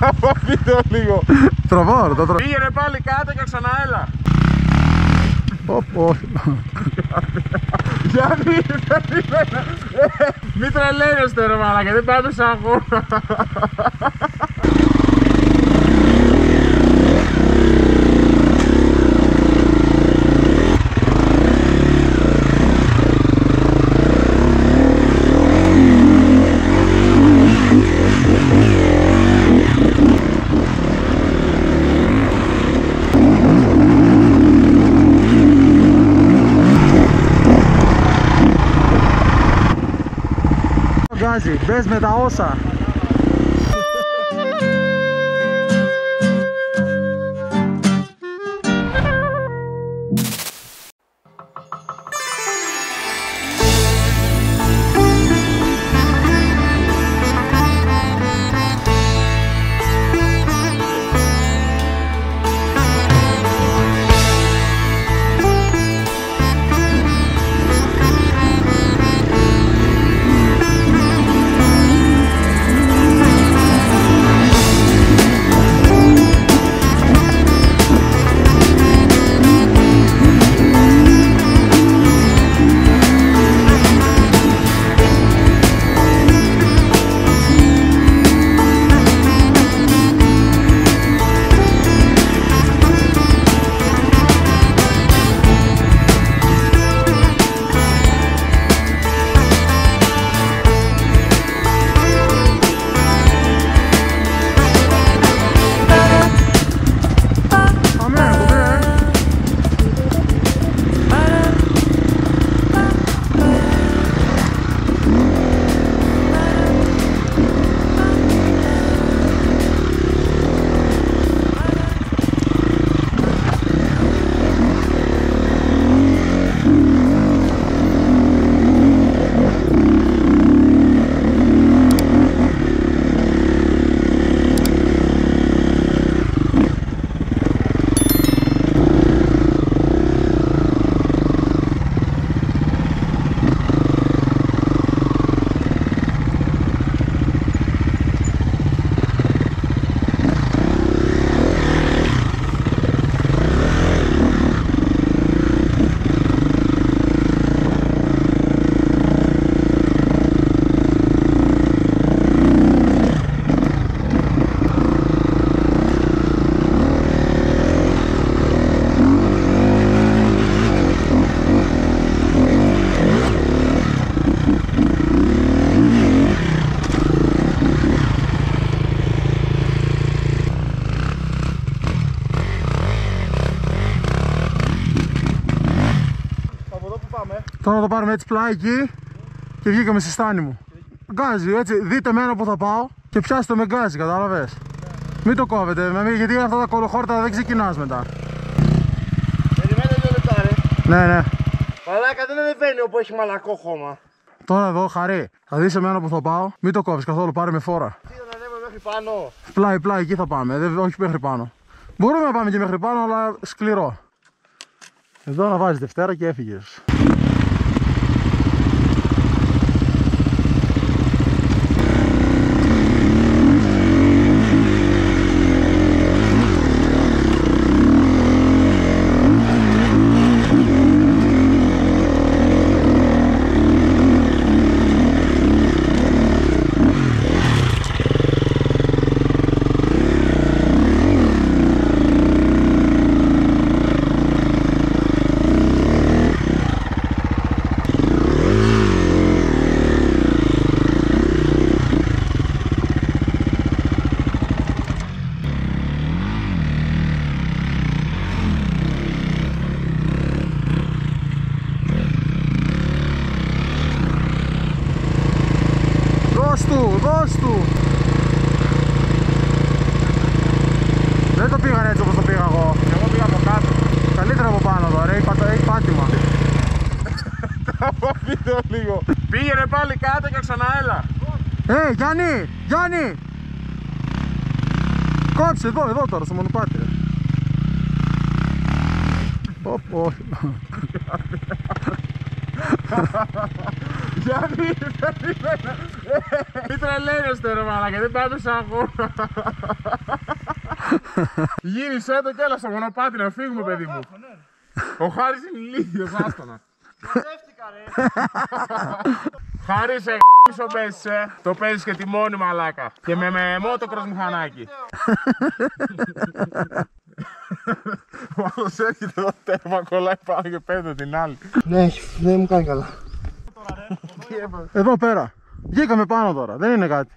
από βίντεο λίγο. Τραβάω, τα τραβάω. Πήγαινε πάλι κάτω και ξανά έλα. Όπω. Γιάννη, μη τρελαίνεστε ρε μαλάκα, δεν πάμε σαν αγώνα. Μπες με τα όσα. Τώρα το πάρουμε έτσι πλάι εκεί και βγήκαμε στη στάνη μου. Γκάζι, έτσι, δείτε μένα που θα πάω και πιάστε με γκάζι, κατάλαβες. Μην το κόβετε, γιατί είναι αυτά τα κολοχόρτα, δεν ξεκινάς μετά. Περιμένετε δύο λεπτά ρε. Ναι, ναι. Μαλάκα δεν ανεβαίνει όπου έχει μαλακό χώμα. Τώρα εδώ, χαρί, θα δεις εμένα που θα πάω, μην το κόβεις καθόλου, πάρε με φόρα. Τι να ανέβουμε μέχρι πάνω. Πλάι, πλάι, εκεί θα πάμε, όχι μέχρι πάνω. Μπορούμε να πάμε και μέχρι πάνω, αλλά σκληρό. Εδώ να βάζεις Δευτέρα και έφυγες. Δεν το πήγαν έτσι όπως το πήγα εγώ. Εγώ πήγα από κάτω. Καλύτερα από πάνω εδώ ρε, έχει πάτημα. Βίντεο λίγο. Πήγαινε πάλι κάτω και ξανά έλα. Ε, Γιάννη, Γιάννη. Κόψε εδώ, εδώ τώρα, στο μονοπάτι. Ωπω. Γιάννη, τι τρελαίνεστε ρε μαλάκα, δεν τα άντωσα ακόμα. Γύρισε το κι έλα στο μονοπάτι να φύγουμε παιδί μου. Ο Χάρης είναι ηλίθιος, άστονα. Μαζεύτηκα ρε. Χάρη σε γ***σο παίζεις ε. Το παίζεις και τη μόνη μαλάκα. Και με μότοκρος μηχανάκι. Ο άλλος έρχεται εδώ τέρμα, κολλάει πάνω και πέφτει την άλλη. Ναι, δεν μου κάνει καλά. Εδώ πέρα. Βγήκαμε πάνω τώρα, δεν είναι κάτι.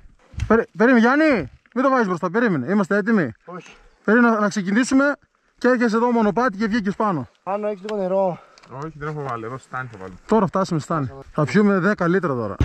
Περίμενε Γιάννη, μην το βάζεις μπροστά, περίμενε. Είμαστε έτοιμοι. Όχι. Περίμενε να ξεκινήσουμε και έρχεσαι εδώ μονοπάτι και βγήκες πάνω. Πάνω έχεις λίγο νερό. Όχι, δεν έχω βάλει, εδώ στάνι θα βάλω. Τώρα φτάσαμε στάνι. Θα πιούμε 10 λίτρα τώρα.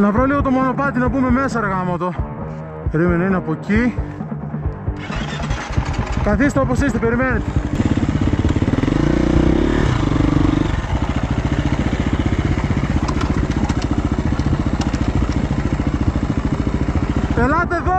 Να βρω λίγο το μονοπάτι να μπούμε μέσα, ρε γάμοτο. Περίμενε, είναι από εκεί. Καθίστε όπως είστε, περιμένετε. Ελάτε εδώ,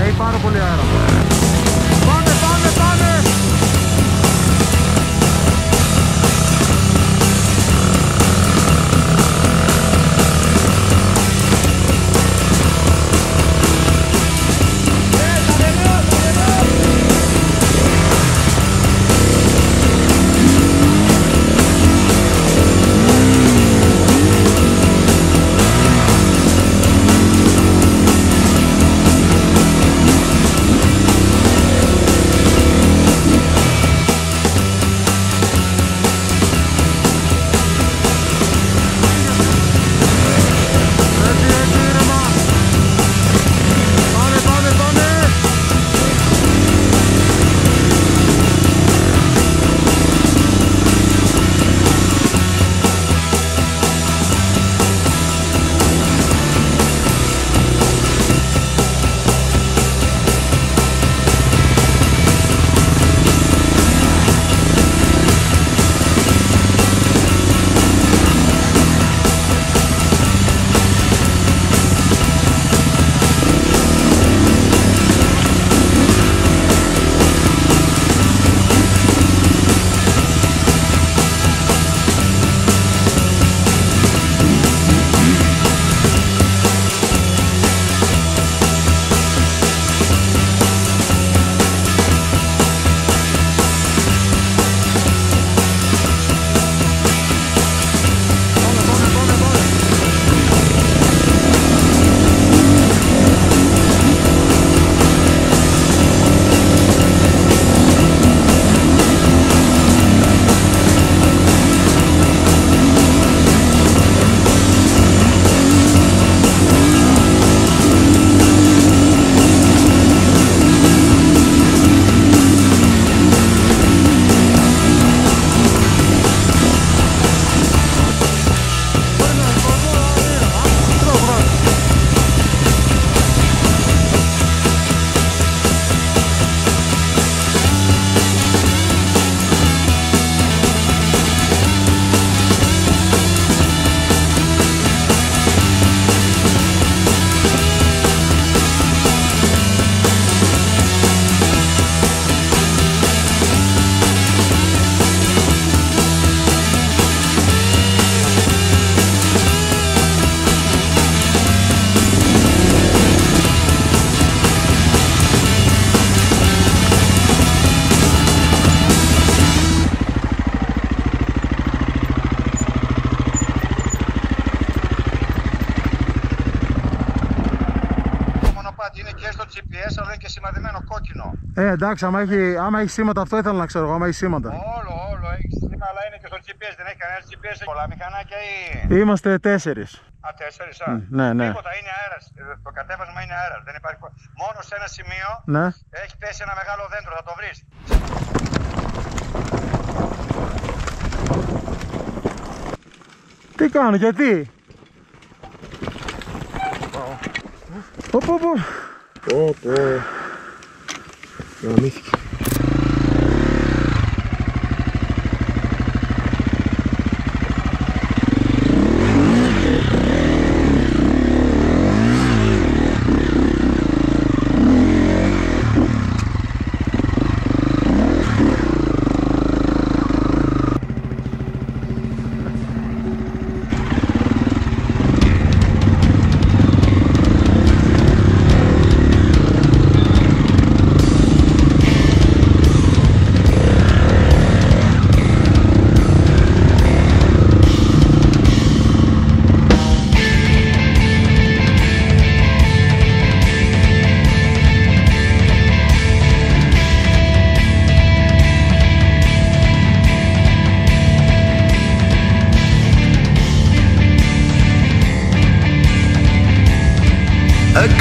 Έχει πάρα πολύ αέρα. Πάμε, πάμε, πάμε! Εντάξει, άμα έχει σήματα, αυτό ήθελα να ξέρω. Άμα έχει σήματα. Όλο έχει σήματα, αλλά είναι και στο GPS. Δεν έχει κανένα GPS. Έχει πολλά μηχανάκια ή. Είμαστε 4. Α, 4, α. Ναι. Τίποτα, είναι αέρας. Το κατέβασμα είναι αέρας. Δεν υπάρχει. Μόνο σε ένα σημείο έχει πέσει ένα μεγάλο δέντρο, θα το βρεις. Τι κάνω, γιατί. Γαμήθηκε.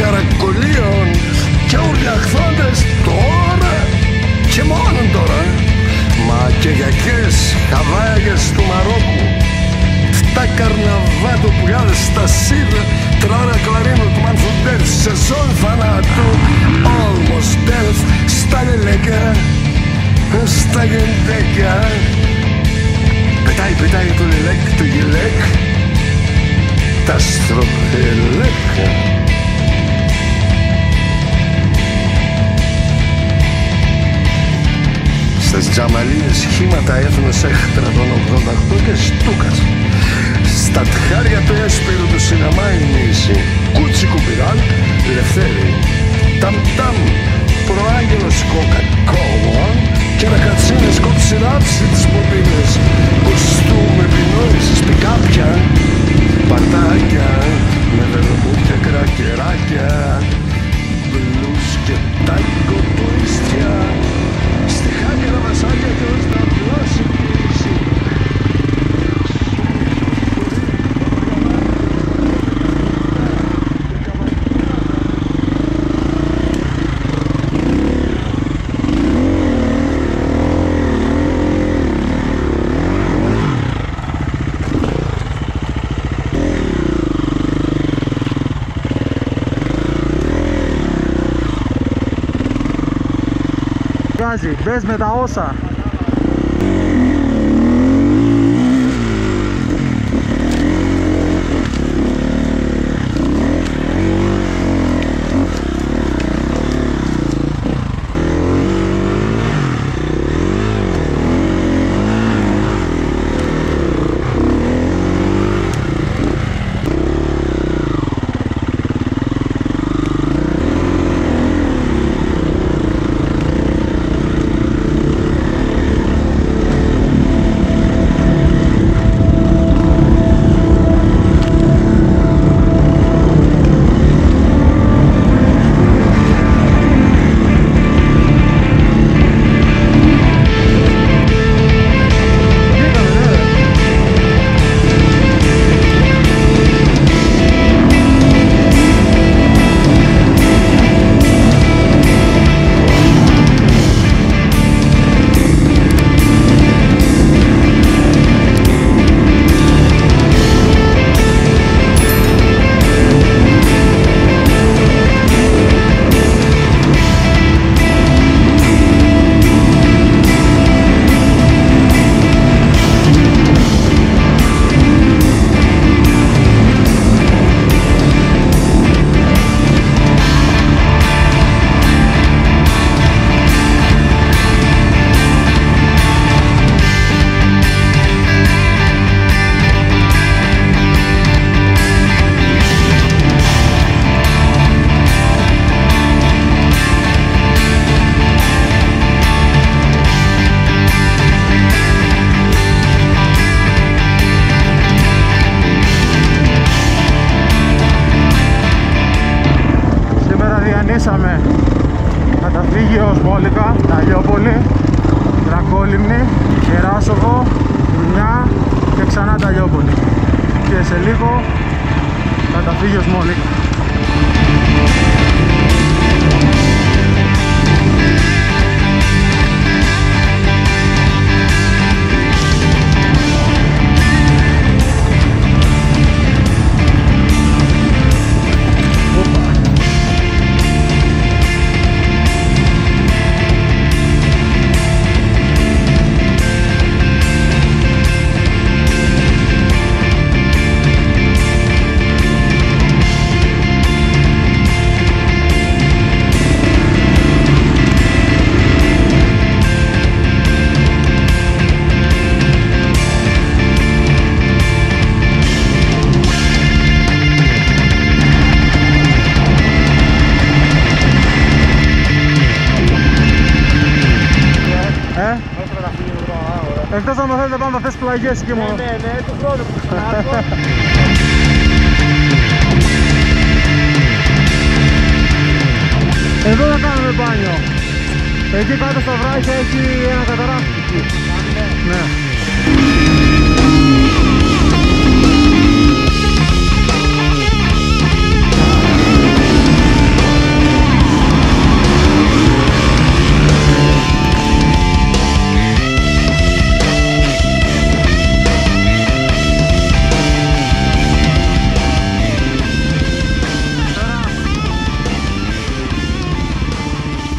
Καρακολίων και ουρλιαχθώντες τώρα και μόνο τώρα, μα και γιακές χαβάγες του Μαρόκου, τα καρναβά του πουγάδες, τα σίδε τρώνε κλαρίνο του μανθουντέρ σε ζών θανάτου, almost death στα γελέκια, στα γεντέκια. Πετάει το λιλέκ, το γελέκ, τα στροπελέκια. Στις τζαμαλίες χύματα έθνος έχτρα των 88 και στούκας. Στα τχάρια του έσπηρου του σινεμά η μίση, κούτσι κουμπιράν, λευθέρι, ταμ-ταμ, προάγγελος κοκακόλα και να κατσίνες κοψηράψη τις πομπίνες, κοστούμ επινόησης, πικάπια, πατάκια, με βελοπούτια κρακεράκια, μπλούς και τάγκο ποριστιά. Στη χάρη τα βασάκια και ως να πλώσει πίση. Μπες με τα όσα. ξανά τα Λιόπολη και σε λίγο θα τα φύγει ο Σμόλικ. Εκτός αν το θέλετε πάντα θες πλαγιές και μόνο. Ναι, του χρόνου που ξανάρθω. Εδώ θα κάνουμε μπάνιο. Εκεί κάτω στα βράχια έχει ένα καταράχτη. Ναι.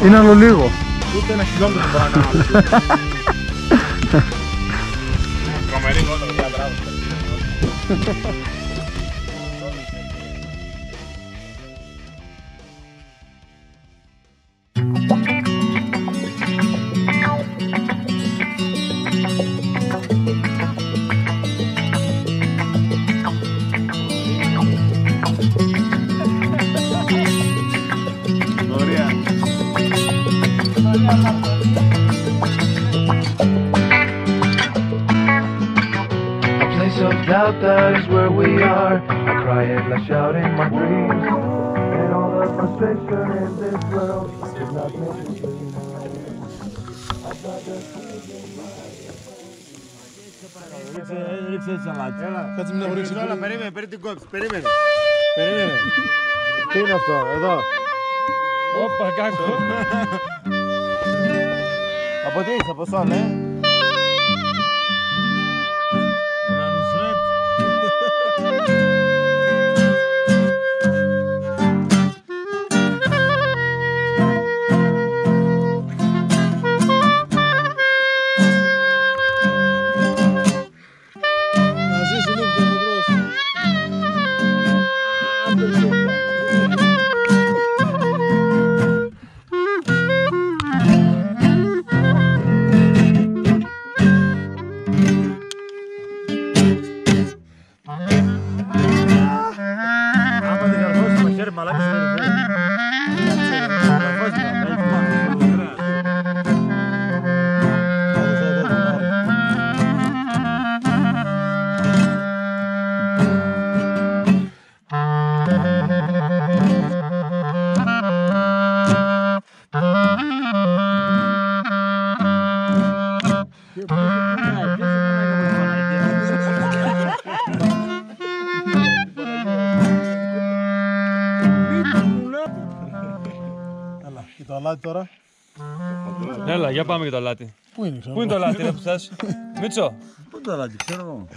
Είναι άλλο λίγο. Ούτε ένα χιλιόμετρο δεν μπορώ να κάνω. Τρομερή κότα, παιδιά, μπράβο. That is where we are. I cry and I shout in my dreams, and all the frustration in this world is not meant to be. Τώρα. Έλα, για πάμε για το αλάτι. Πού είναι, πού είναι το αλάτι, να φτάσει. Μίτσο. Πού είναι το αλάτι, ξέρω εγώ.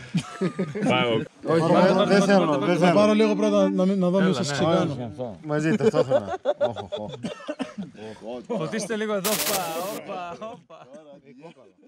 Πάω. Δεν θέλω, δεν θέλω. Πάρω λίγο πρώτα να δω μήπως σας ξεκάνω. Μαζί, ταυτόχρονα. Φωτίστε λίγο εδώ. Όπα, όπα, όπα.